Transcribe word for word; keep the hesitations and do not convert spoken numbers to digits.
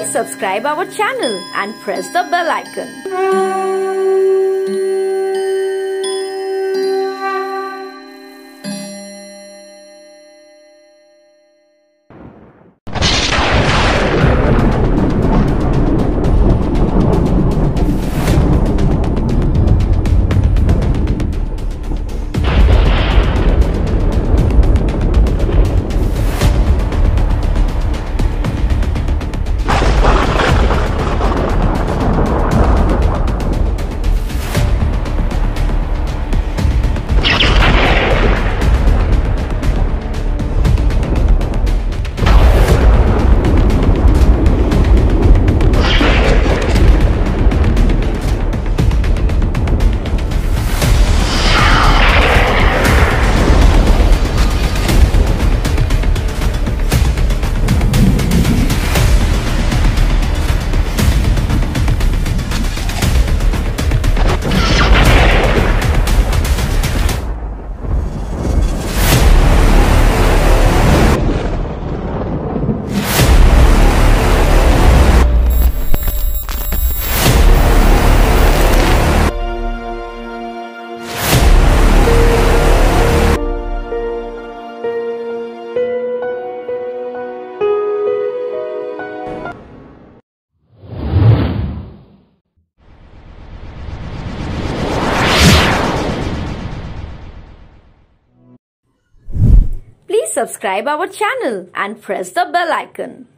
Please subscribe our channel and press the bell icon. Please subscribe our channel and press the bell icon.